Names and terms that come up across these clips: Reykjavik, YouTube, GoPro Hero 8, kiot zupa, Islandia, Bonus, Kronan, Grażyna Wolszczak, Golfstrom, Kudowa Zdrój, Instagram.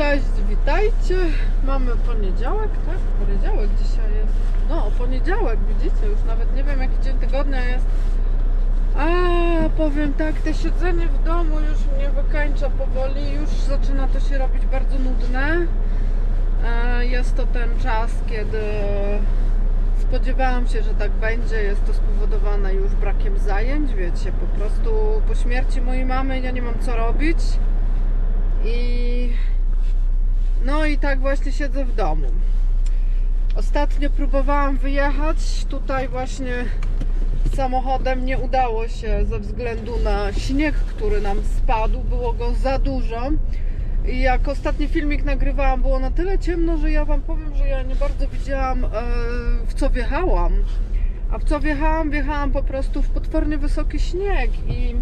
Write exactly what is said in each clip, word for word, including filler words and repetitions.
Cześć, witajcie. Mamy poniedziałek, tak? Poniedziałek dzisiaj jest. No, poniedziałek, widzicie, już nawet nie wiem, jaki dzień tygodnia jest. A powiem tak, to siedzenie w domu już mnie wykańcza powoli, już zaczyna to się robić bardzo nudne. Jest to ten czas, kiedy spodziewałam się, że tak będzie. Jest to spowodowane już brakiem zajęć, wiecie, po prostu po śmierci mojej mamy ja nie mam co robić. I no i tak właśnie siedzę w domu. Ostatnio próbowałam wyjechać tutaj właśnie samochodem, nie udało się ze względu na śnieg, który nam spadł, było go za dużo. I jak ostatni filmik nagrywałam, było na tyle ciemno, że ja wam powiem, że ja nie bardzo widziałam, w co wjechałam. A w co wjechałam? Wjechałam po prostu w potwornie wysoki śnieg i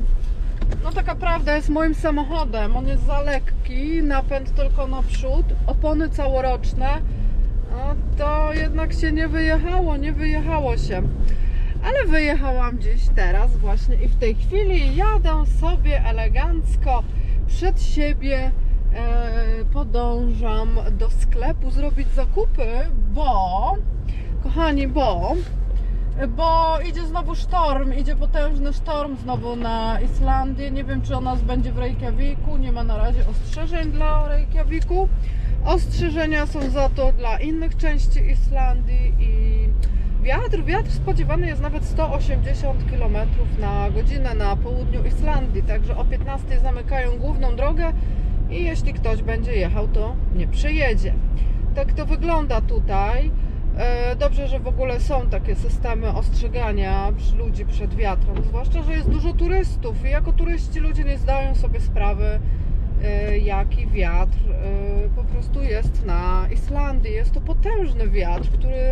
no taka prawda jest moim samochodem, on jest za lekki, napęd tylko naprzód, opony całoroczne, no to jednak się nie wyjechało, nie wyjechało się. Ale wyjechałam gdzieś teraz właśnie i w tej chwili jadę sobie elegancko przed siebie, e, podążam do sklepu zrobić zakupy, bo, kochani, bo... Bo idzie znowu sztorm, idzie potężny sztorm znowu na Islandię. Nie wiem, czy ona będzie w Reykjaviku, nie ma na razie ostrzeżeń dla Reykjaviku. Ostrzeżenia są za to dla innych części Islandii i wiatr, wiatr spodziewany jest nawet sto osiemdziesiąt kilometrów na godzinę na południu Islandii. Także o piętnastej zamykają główną drogę i jeśli ktoś będzie jechał, to nie przyjedzie. Tak to wygląda tutaj. Dobrze, że w ogóle są takie systemy ostrzegania ludzi przed wiatrem, zwłaszcza, że jest dużo turystów i jako turyści ludzie nie zdają sobie sprawy, jaki wiatr po prostu jest na Islandii. Jest to potężny wiatr, który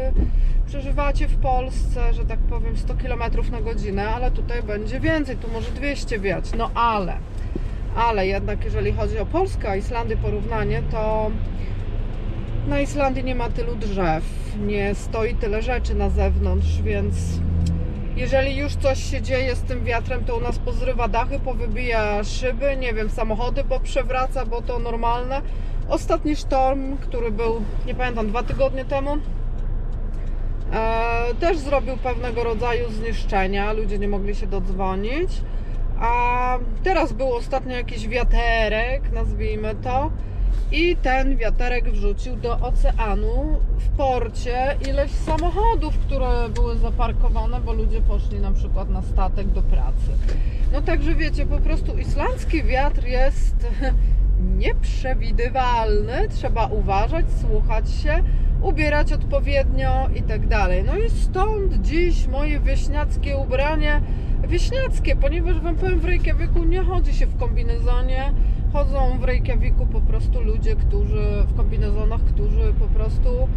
przeżywacie w Polsce, że tak powiem, sto kilometrów na godzinę, ale tutaj będzie więcej, tu może dwieście wiać, no ale, ale jednak jeżeli chodzi o Polskę, a Islandię porównanie, to na Islandii nie ma tylu drzew, nie stoi tyle rzeczy na zewnątrz, więc jeżeli już coś się dzieje z tym wiatrem, to u nas pozrywa dachy, powybija szyby, nie wiem, samochody, bo przewraca, bo to normalne. Ostatni sztorm, który był, nie pamiętam, dwa tygodnie temu, e, też zrobił pewnego rodzaju zniszczenia, ludzie nie mogli się dodzwonić, a teraz był ostatnio jakiś wiaterek, nazwijmy to, i ten wiaterek wrzucił do oceanu w porcie ileś samochodów, które były zaparkowane, bo ludzie poszli na przykład na statek do pracy. No także wiecie, po prostu islandzki wiatr jest nieprzewidywalny, trzeba uważać, słuchać się, ubierać odpowiednio i tak dalej. No i stąd dziś moje wieśniackie ubranie, wieśniackie, ponieważ wam powiem, w Reykjaviku nie chodzi się w kombinezonie. Chodzą w Reykjaviku po prostu ludzie, którzy w kombinezonach, którzy po prostu,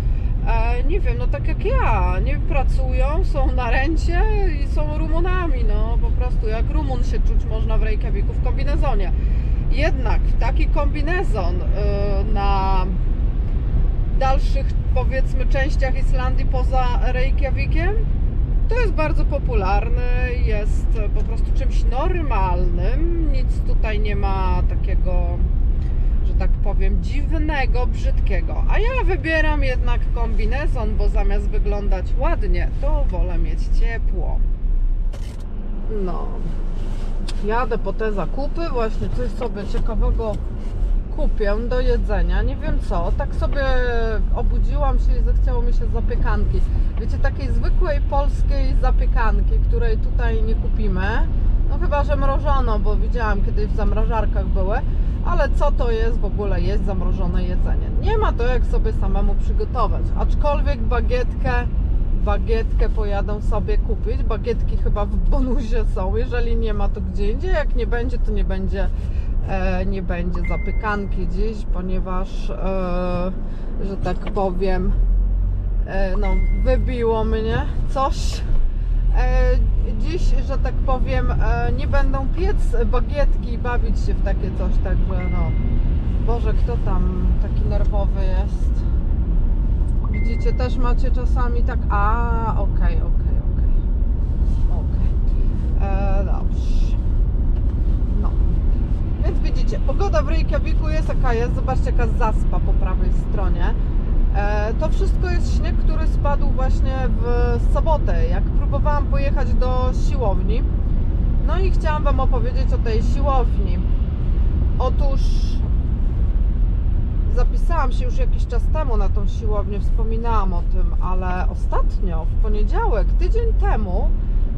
e, nie wiem, no tak jak ja, nie pracują, są na rencie i są Rumunami, no po prostu jak Rumun się czuć można w Reykjaviku w kombinezonie. Jednak taki kombinezon e, na dalszych, powiedzmy, częściach Islandii poza Reykjavikiem to jest bardzo popularny, jest po prostu czymś normalnym, nic tutaj nie ma takiego, że tak powiem, dziwnego, brzydkiego. A ja wybieram jednak kombinezon, bo zamiast wyglądać ładnie, to wolę mieć ciepło. No, jadę po te zakupy, właśnie coś sobie ciekawego kupię do jedzenia, nie wiem co, tak sobie obudziłam się i zechciało mi się zapiekanki. Wiecie, takiej zwykłej polskiej zapiekanki, której tutaj nie kupimy, no chyba że mrożono, bo widziałam kiedyś w zamrażarkach były, ale co to jest w ogóle jeść zamrożone jedzenie? Nie ma to jak sobie samemu przygotować, aczkolwiek bagietkę, bagietkę pojadę sobie kupić, bagietki chyba w Bonusie są, jeżeli nie ma to gdzie indziej, jak nie będzie to nie będzie nie będzie zapiekanki dziś, ponieważ, e, że tak powiem, e, no wybiło mnie coś. E, dziś, że tak powiem, e, nie będą piec bagietki i bawić się w takie coś, także no. Boże, kto tam taki nerwowy jest? Widzicie, też macie czasami tak, a okej, okej, okej, okej. Dobrze. No. Więc widzicie, pogoda w Reykjaviku jest jaka jest, zobaczcie jaka zaspa po prawej stronie. To wszystko jest śnieg, który spadł właśnie w sobotę, jak próbowałam pojechać do siłowni. No i chciałam wam opowiedzieć o tej siłowni. Otóż zapisałam się już jakiś czas temu na tą siłownię, wspominałam o tym, ale ostatnio, w poniedziałek, tydzień temu,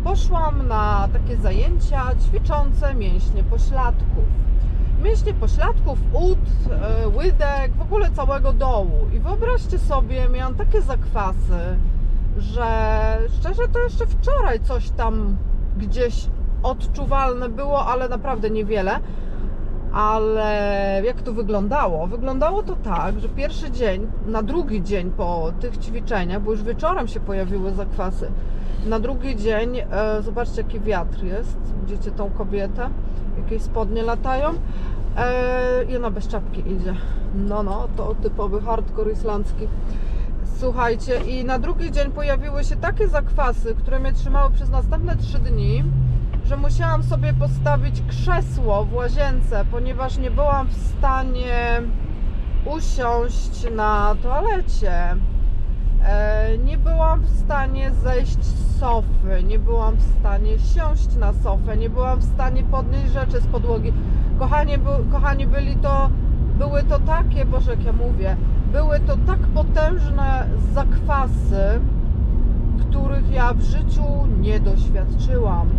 poszłam na takie zajęcia ćwiczące mięśnie pośladków. Mięśnie pośladków, ud, łydek, w ogóle całego dołu. I wyobraźcie sobie, miałam takie zakwasy, że szczerze to jeszcze wczoraj coś tam gdzieś odczuwalne było, ale naprawdę niewiele. Ale jak to wyglądało? Wyglądało to tak, że pierwszy dzień, na drugi dzień po tych ćwiczeniach, bo już wieczorem się pojawiły zakwasy, na drugi dzień, e, zobaczcie jaki wiatr jest, widzicie tą kobietę, jakieś spodnie latają e, i ona bez czapki idzie. No, no, to typowy hardcore islandzki. Słuchajcie, i na drugi dzień pojawiły się takie zakwasy, które mnie trzymały przez następne trzy dni, że musiałam sobie postawić krzesło w łazience, ponieważ nie byłam w stanie usiąść na toalecie. Nie byłam w stanie zejść z sofy, nie byłam w stanie siąść na sofę, nie byłam w stanie podnieść rzeczy z podłogi. Kochani, by, kochani byli to, były to takie, boże jak ja mówię, były to tak potężne zakwasy, których ja w życiu nie doświadczyłam.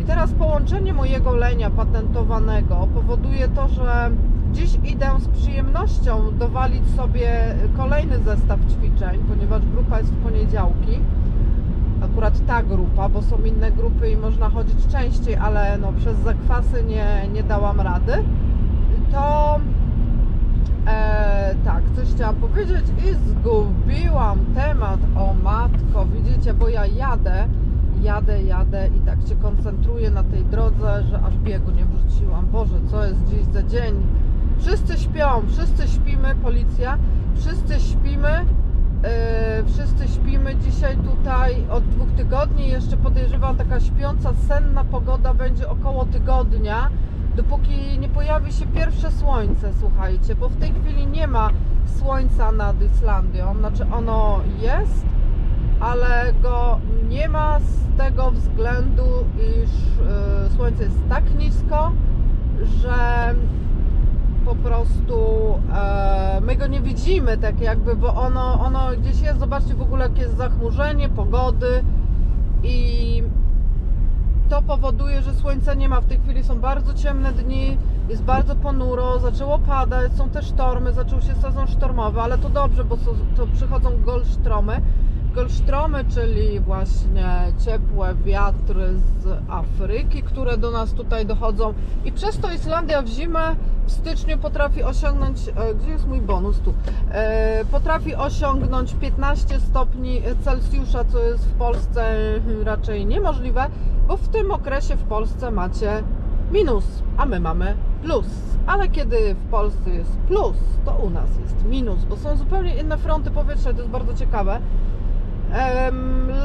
I teraz połączenie mojego lenia patentowanego powoduje to, że dziś idę z przyjemnością dowalić sobie kolejny zestaw ćwiczeń, ponieważ grupa jest w poniedziałki. Akurat ta grupa, bo są inne grupy i można chodzić częściej, ale no, przez zakwasy nie, nie dałam rady. To e, tak, coś chciałam powiedzieć i zgubiłam temat. O matko, widzicie, bo ja jadę. Jadę, jadę i tak się koncentruję na tej drodze, że aż biegu nie wrzuciłam. Boże, co jest dziś za dzień? Wszyscy śpią, wszyscy śpimy, policja, wszyscy śpimy, yy, wszyscy śpimy dzisiaj tutaj od dwóch tygodni. Jeszcze podejrzewam, taka śpiąca, senna pogoda będzie około tygodnia, dopóki nie pojawi się pierwsze słońce, słuchajcie, bo w tej chwili nie ma słońca nad Islandią, znaczy ono jest, ale go nie ma z tego względu, iż yy, słońce jest tak nisko, że po prostu yy, my go nie widzimy tak jakby, bo ono, ono gdzieś jest. Zobaczcie w ogóle jakie jest zachmurzenie pogody i to powoduje, że słońca nie ma. W tej chwili są bardzo ciemne dni, jest bardzo ponuro, zaczęło padać, są te sztormy, zaczął się sezon sztormowy, ale to dobrze, bo są, to przychodzą golfstromy. Golfstromy, czyli właśnie ciepłe wiatry z Afryki, które do nas tutaj dochodzą i przez to Islandia w zimę, w styczniu potrafi osiągnąć, gdzie jest mój bonus tu, potrafi osiągnąć piętnaście stopni Celsjusza, co jest w Polsce raczej niemożliwe, bo w tym okresie w Polsce macie minus, a my mamy plus, ale kiedy w Polsce jest plus, to u nas jest minus, bo są zupełnie inne fronty powietrza, to jest bardzo ciekawe.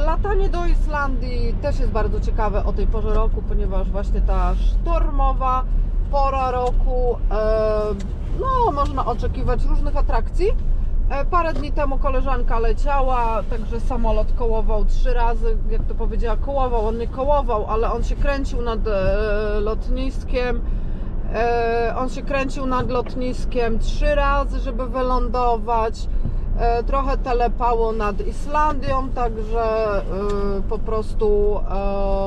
Latanie do Islandii też jest bardzo ciekawe o tej porze roku, ponieważ właśnie ta sztormowa pora roku, no można oczekiwać różnych atrakcji. Parę dni temu koleżanka leciała, także samolot kołował trzy razy, jak to powiedziała, kołował, on nie kołował, ale on się kręcił nad lotniskiem. On się kręcił nad lotniskiem trzy razy, żeby wylądować. Trochę telepało nad Islandią, także yy, po prostu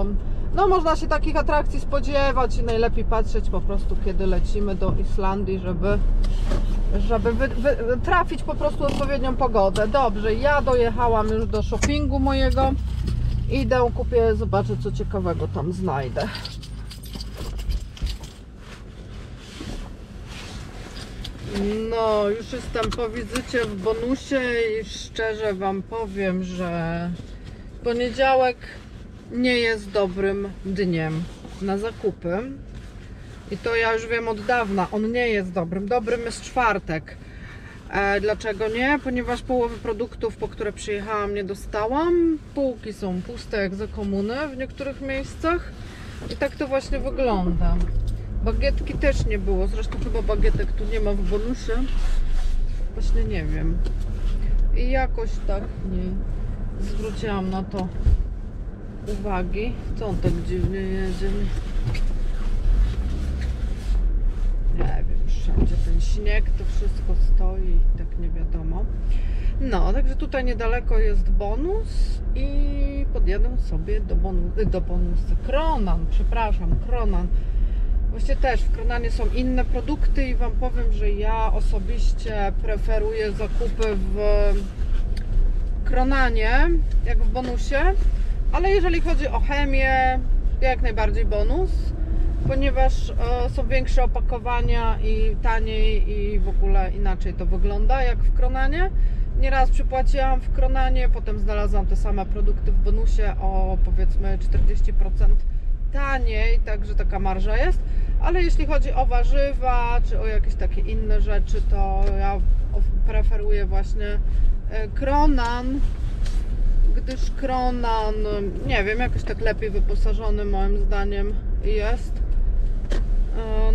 yy, no można się takich atrakcji spodziewać i najlepiej patrzeć po prostu kiedy lecimy do Islandii, żeby, żeby wy, wy, trafić po prostu odpowiednią pogodę. Dobrze, ja dojechałam już do shoppingu mojego, idę, kupię, zobaczę co ciekawego tam znajdę. No, już jestem po wizycie w Bonusie i szczerze wam powiem, że poniedziałek nie jest dobrym dniem na zakupy. I to ja już wiem od dawna, on nie jest dobrym. Dobrym jest czwartek. E, dlaczego nie? Ponieważ połowy produktów, po które przyjechałam, nie dostałam. Półki są puste jak za komuny w niektórych miejscach. I tak to właśnie wygląda. Bagietki też nie było, zresztą chyba bagietek tu nie ma w bonusie. Właśnie nie wiem. I jakoś tak nie zwróciłam na to uwagi. Co on tak dziwnie jedzie? Nie wiem, wszędzie ten śnieg, to wszystko stoi i tak nie wiadomo. No, także tutaj niedaleko jest Bonus i podjadę sobie do Bonusa, do Bonusa. Kronan, przepraszam, Kronan. Właściwie też w Kronanie są inne produkty i Wam powiem, że ja osobiście preferuję zakupy w Kronanie, jak w Bonusie, ale jeżeli chodzi o chemię, jak najbardziej Bonus, ponieważ są większe opakowania i taniej i w ogóle inaczej to wygląda jak w Kronanie. Nieraz przypłaciłam w Kronanie, potem znalazłam te same produkty w Bonusie o powiedzmy czterdzieści procent taniej, także taka marża jest, ale jeśli chodzi o warzywa czy o jakieś takie inne rzeczy, to ja preferuję właśnie Kronan, gdyż Kronan, nie wiem, jakoś tak lepiej wyposażony moim zdaniem jest.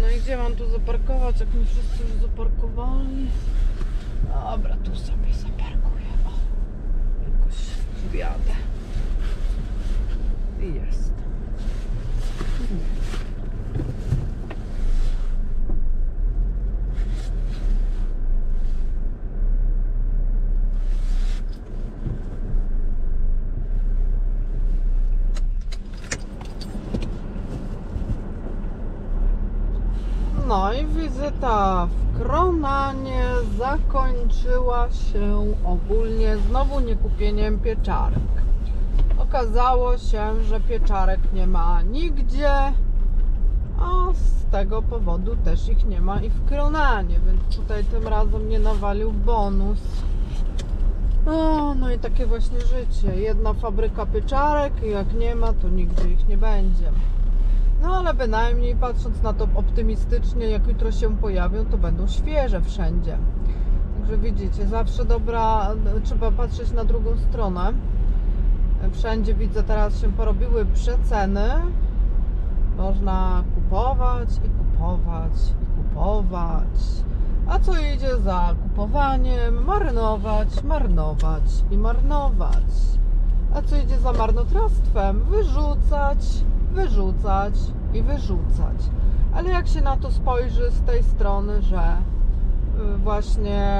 No i gdzie mam tu zaparkować, jak mi wszyscy już zaparkowali? Dobra, tu sobie zaparkuję, o, jakoś wjadę i jest. No i wizyta w Kronanie zakończyła się ogólnie znowu nie kupieniem pieczarek. Okazało się, że pieczarek nie ma nigdzie, a z tego powodu też ich nie ma i w Kronanie, więc tutaj tym razem nie nawalił Bonus. O, no i takie właśnie życie. Jedna fabryka pieczarek i jak nie ma, to nigdzie ich nie będzie. No ale bynajmniej patrząc na to optymistycznie, jak jutro się pojawią, to będą świeże wszędzie. Także widzicie, zawsze dobra, trzeba patrzeć na drugą stronę. Wszędzie widzę, teraz się porobiły przeceny. Można kupować i kupować i kupować. A co idzie za kupowaniem? Marnować, marnować i marnować. A co idzie za marnotrawstwem? Wyrzucać, wyrzucać i wyrzucać. Ale jak się na to spojrzy z tej strony, że właśnie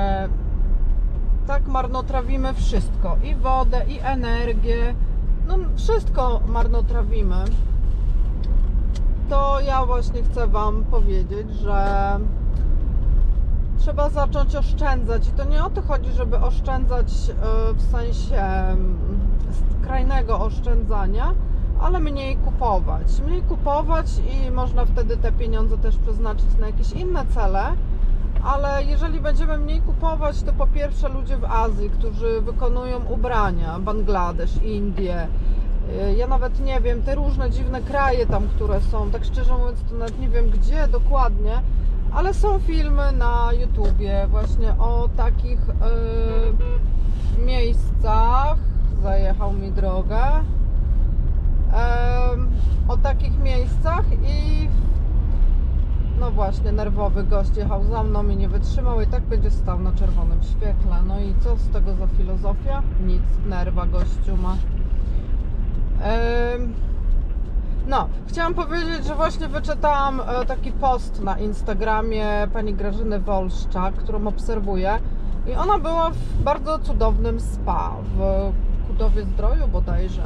tak marnotrawimy wszystko, i wodę, i energię, no wszystko marnotrawimy, to ja właśnie chcę Wam powiedzieć, że trzeba zacząć oszczędzać i to nie o to chodzi, żeby oszczędzać w sensie skrajnego oszczędzania, ale mniej kupować. Mniej kupować i można wtedy te pieniądze też przeznaczyć na jakieś inne cele. Ale jeżeli będziemy mniej kupować, to po pierwsze ludzie w Azji, którzy wykonują ubrania, Bangladesz, Indie, ja nawet nie wiem, te różne dziwne kraje tam, które są, tak szczerze mówiąc to nawet nie wiem gdzie dokładnie, ale są filmy na YouTubie właśnie o takich yy, miejscach, zajechał mi drogę, yy, o takich miejscach i no właśnie, nerwowy gość jechał za mną i nie wytrzymał i tak będzie stał na czerwonym świetle. No i co z tego za filozofia? Nic, nerwa gościu ma. Yy... No, chciałam powiedzieć, że właśnie wyczytałam taki post na Instagramie pani Grażyny Wolszczak, którą obserwuję i ona była w bardzo cudownym spa w Kudowie Zdroju bodajże.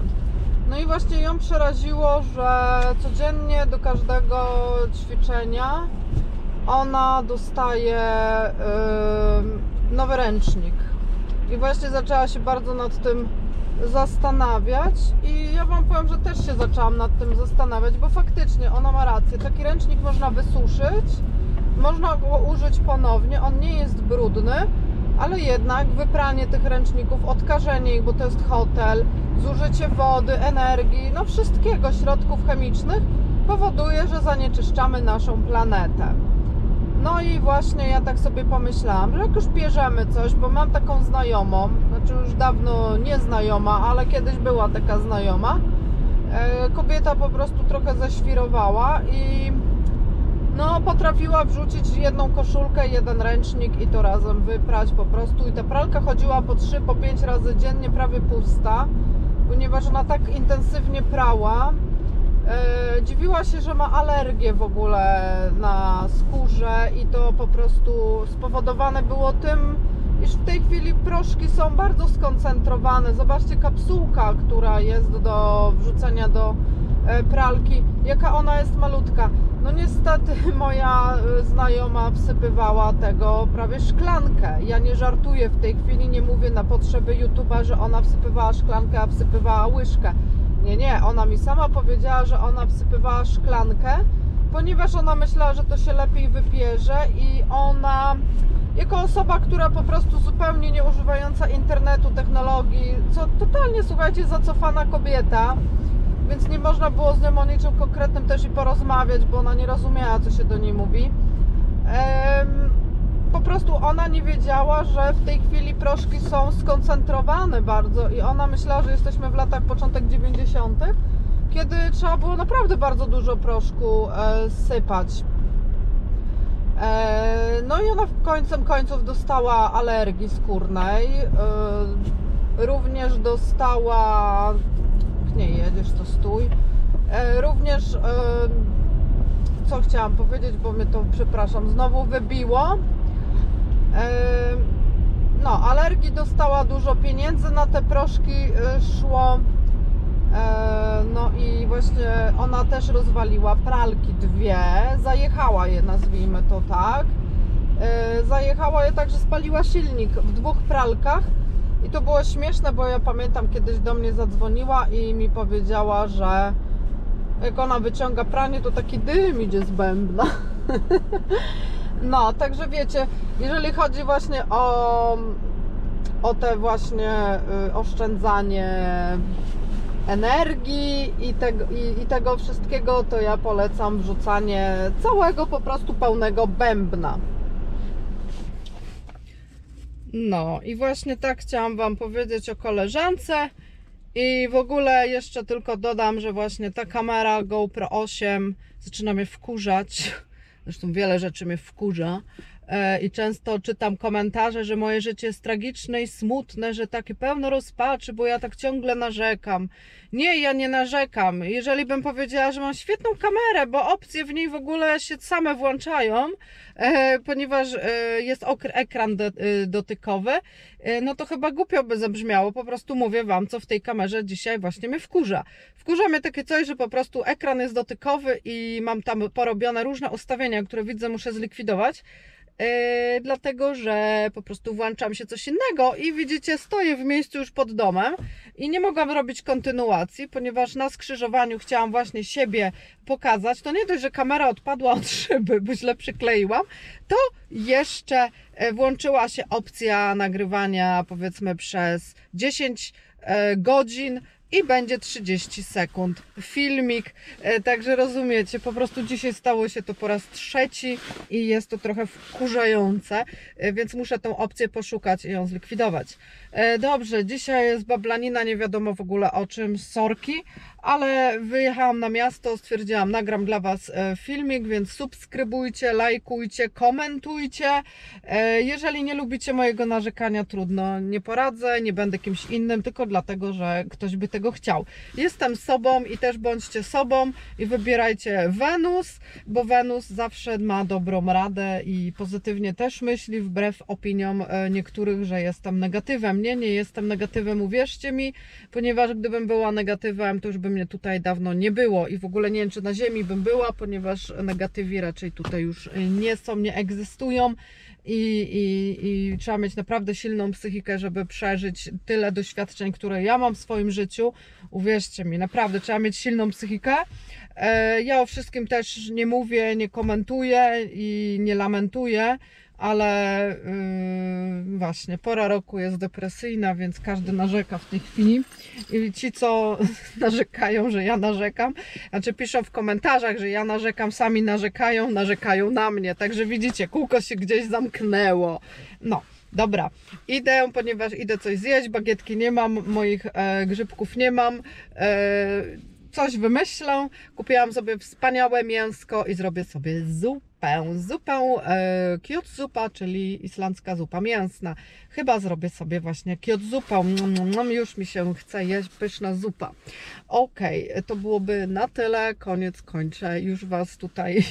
No i właśnie ją przeraziło, że codziennie do każdego ćwiczenia ona dostaje yy, nowy ręcznik. I właśnie zaczęła się bardzo nad tym zastanawiać i ja Wam powiem, że też się zaczęłam nad tym zastanawiać, bo faktycznie ona ma rację. Taki ręcznik można wysuszyć, można go użyć ponownie, on nie jest brudny, ale jednak wypranie tych ręczników, odkażenie ich, bo to jest hotel, zużycie wody, energii, no wszystkiego, środków chemicznych powoduje, że zanieczyszczamy naszą planetę. No i właśnie ja tak sobie pomyślałam, że jak już bierzemy coś, bo mam taką znajomą, znaczy już dawno nieznajoma, ale kiedyś była taka znajoma, kobieta po prostu trochę zaświrowała i No, potrafiła wrzucić jedną koszulkę, jeden ręcznik i to razem wyprać po prostu. I ta pralka chodziła po trzy, po pięć razy dziennie, prawie pusta, ponieważ ona tak intensywnie prała. Yy, dziwiła się, że ma alergię w ogóle na skórze i to po prostu spowodowane było tym, iż w tej chwili proszki są bardzo skoncentrowane. Zobaczcie, kapsułka, która jest do wrzucenia do pralki, jaka ona jest malutka. No niestety moja znajoma wsypywała tego prawie szklankę. Ja nie żartuję w tej chwili, nie mówię na potrzeby YouTube'a, że ona wsypywała szklankę, a wsypywała łyżkę. Nie, nie, ona mi sama powiedziała, że ona wsypywała szklankę, ponieważ ona myślała, że to się lepiej wypierze i ona, jako osoba, która po prostu zupełnie nie używająca internetu, technologii, co totalnie, słuchajcie, zacofana kobieta, więc nie można było z nią o niczym konkretnym też i porozmawiać, bo ona nie rozumiała, co się do niej mówi. Ehm, po prostu ona nie wiedziała, że w tej chwili proszki są skoncentrowane bardzo i ona myślała, że jesteśmy w latach początek dziewięćdziesiątych, kiedy trzeba było naprawdę bardzo dużo proszku e, sypać. E, no i ona w końcem końców dostała alergii skórnej, e, również dostała... nie jedziesz, to stój. E, również, e, co chciałam powiedzieć, bo mnie to, przepraszam, znowu wybiło. E, no, alergii dostała, dużo pieniędzy na te proszki szło. E, no i właśnie ona też rozwaliła pralki dwie, zajechała je, nazwijmy to tak. E, zajechała je tak, że spaliła silnik w dwóch pralkach. I to było śmieszne, bo ja pamiętam, kiedyś do mnie zadzwoniła i mi powiedziała, że jak ona wyciąga pranie, to taki dym idzie z bębna. No, także wiecie, jeżeli chodzi właśnie o, o te właśnie oszczędzanie energii i tego, i, i tego wszystkiego, to ja polecam wrzucanie całego po prostu pełnego bębna. No i właśnie tak chciałam wam powiedzieć o koleżance i w ogóle jeszcze tylko dodam, że właśnie ta kamera GoPro osiem zaczyna mnie wkurzać, zresztą wiele rzeczy mnie wkurza i często czytam komentarze, że moje życie jest tragiczne i smutne, że takie pełno rozpaczy, bo ja tak ciągle narzekam. Nie, ja nie narzekam. Jeżeli bym powiedziała, że mam świetną kamerę, bo opcje w niej w ogóle się same włączają, ponieważ jest ekran dotykowy, no to chyba głupio by zabrzmiało. Po prostu mówię wam, co w tej kamerze dzisiaj właśnie mnie wkurza. Wkurza mnie takie coś, że po prostu ekran jest dotykowy i mam tam porobione różne ustawienia, które widzę, muszę zlikwidować. Yy, dlatego, że po prostu włączam się coś innego i widzicie, stoję w miejscu już pod domem i nie mogłam robić kontynuacji, ponieważ na skrzyżowaniu chciałam właśnie siebie pokazać. To nie dość, że kamera odpadła od szyby, bo źle przykleiłam, to jeszcze włączyła się opcja nagrywania powiedzmy przez dziesięć yy, godzin i będzie trzydzieści sekund filmik, także rozumiecie, po prostu dzisiaj stało się to po raz trzeci i jest to trochę wkurzające, więc muszę tą opcję poszukać i ją zlikwidować. Dobrze, dzisiaj jest bablanina, nie wiadomo w ogóle o czym, sorki, ale wyjechałam na miasto, stwierdziłam, nagram dla was filmik, więc subskrybujcie, lajkujcie, komentujcie. Jeżeli nie lubicie mojego narzekania, trudno, nie poradzę, nie będę kimś innym, tylko dlatego, że ktoś by tego chciał. Jestem sobą i też bądźcie sobą i wybierajcie Wenus, bo Wenus zawsze ma dobrą radę i pozytywnie też myśli, wbrew opiniom niektórych, że jestem negatywem. Nie, nie jestem negatywem, uwierzcie mi, ponieważ gdybym była negatywem, to już by mnie tutaj dawno nie było i w ogóle nie wiem, czy na ziemi bym była, ponieważ negatywi raczej tutaj już nie są, nie egzystują. I, i, i trzeba mieć naprawdę silną psychikę, żeby przeżyć tyle doświadczeń, które ja mam w swoim życiu. Uwierzcie mi, naprawdę trzeba mieć silną psychikę. Ja o wszystkim też nie mówię, nie komentuję i nie lamentuję, ale yy, właśnie pora roku jest depresyjna, więc każdy narzeka w tej chwili i ci, co narzekają, że ja narzekam, znaczy piszą w komentarzach, że ja narzekam, sami narzekają, narzekają na mnie, także widzicie, kółko się gdzieś zamknęło. No dobra, idę, ponieważ idę coś zjeść, bagietki nie mam, moich e, grzybków nie mam, e, coś wymyślę. Kupiłam sobie wspaniałe mięsko i zrobię sobie zupę. Zupę e, kiot zupa, czyli islandzka zupa mięsna. Chyba zrobię sobie właśnie kiot zupę. Już mi się chce jeść, pyszna zupa. Ok, to byłoby na tyle. Koniec, kończę. Już Was tutaj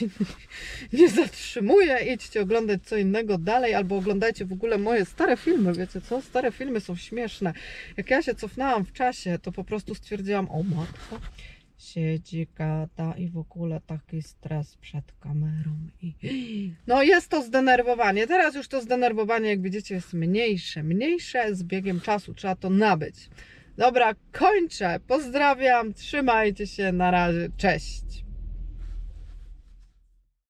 nie zatrzymuję. Idźcie oglądać co innego dalej, albo oglądajcie w ogóle moje stare filmy. Wiecie co? Stare filmy są śmieszne. Jak ja się cofnęłam w czasie, to po prostu stwierdziłam, o matko, siedzi, gada i w ogóle taki stres przed kamerą. I... No jest to zdenerwowanie. Teraz już to zdenerwowanie, jak widzicie, jest mniejsze. Mniejsze z biegiem czasu. Trzeba to nabyć. Dobra, kończę. Pozdrawiam. Trzymajcie się. Na razie. Cześć.